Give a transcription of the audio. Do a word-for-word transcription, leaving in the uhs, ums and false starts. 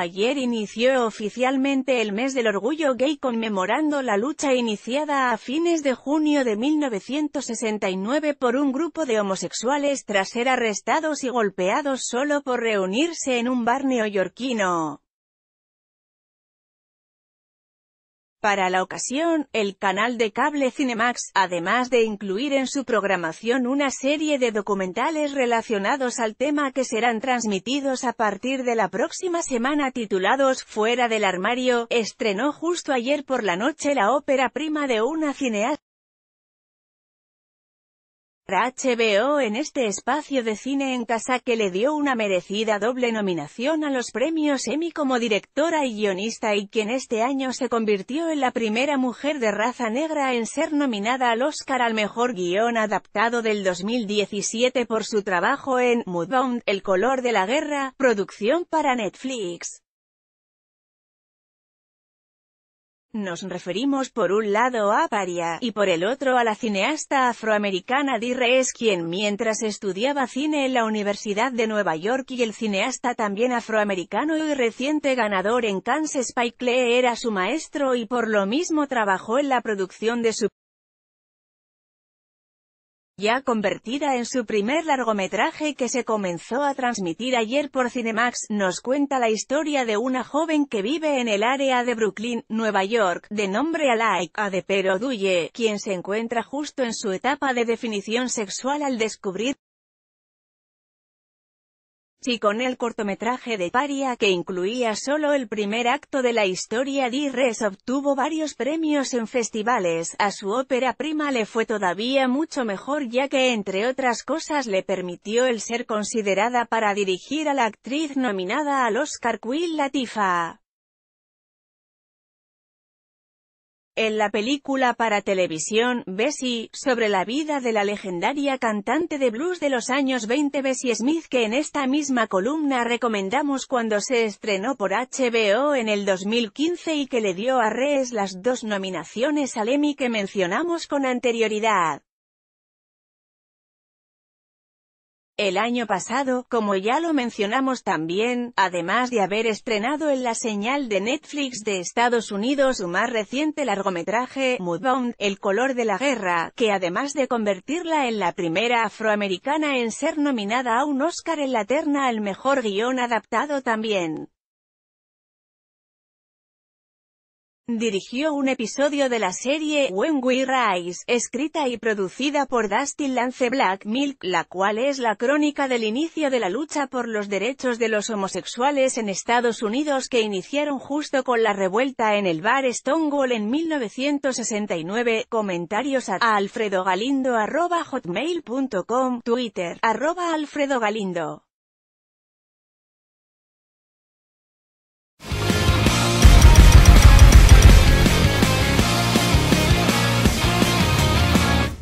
Ayer inició oficialmente el mes del orgullo gay conmemorando la lucha iniciada a fines de junio de mil novecientos sesenta y nueve por un grupo de homosexuales tras ser arrestados y golpeados solo por reunirse en un bar neoyorquino. Para la ocasión, el canal de cable Cinemax, además de incluir en su programación una serie de documentales relacionados al tema que serán transmitidos a partir de la próxima semana titulados Fuera del Armario, estrenó justo ayer por la noche la ópera prima de una cineasta. H B O en este espacio de cine en casa que le dio una merecida doble nominación a los premios Emmy como directora y guionista y quien este año se convirtió en la primera mujer de raza negra en ser nominada al Oscar al mejor guión adaptado del dos mil diecisiete por su trabajo en Mudbound, El color de la guerra, producción para Netflix. Nos referimos por un lado a Paria, y por el otro a la cineasta afroamericana Dee Rees, quien mientras estudiaba cine en la Universidad de Nueva York y el cineasta también afroamericano y reciente ganador en Cannes Spike Lee era su maestro y por lo mismo trabajó en la producción de su ya convertida en su primer largometraje que se comenzó a transmitir ayer por Cinemax, nos cuenta la historia de una joven que vive en el área de Brooklyn, Nueva York, de nombre Alike, Adepero Oduye, quien se encuentra justo en su etapa de definición sexual al descubrir si con el cortometraje de Paria, que incluía solo el primer acto de la historia, Dee Rees obtuvo varios premios en festivales, a su ópera prima le fue todavía mucho mejor ya que entre otras cosas le permitió el ser considerada para dirigir a la actriz nominada al Oscar Queen Latifah. En la película para televisión, Bessie, sobre la vida de la legendaria cantante de blues de los años veinte Bessie Smith que en esta misma columna recomendamos cuando se estrenó por H B O en el dos mil quince y que le dio a Rees las dos nominaciones al Emmy que mencionamos con anterioridad. El año pasado, como ya lo mencionamos también, además de haber estrenado en la señal de Netflix de Estados Unidos su más reciente largometraje, Mudbound, El color de la guerra, que además de convertirla en la primera afroamericana en ser nominada a un Oscar en la terna al mejor guión adaptado también dirigió un episodio de la serie When We Rise, escrita y producida por Dustin Lance Black, la cual es la crónica del inicio de la lucha por los derechos de los homosexuales en Estados Unidos que iniciaron justo con la revuelta en el bar Stonewall en mil novecientos sesenta y nueve. Comentarios a alfredogalindo arroba hotmail punto com, Twitter arroba alfredogalindo.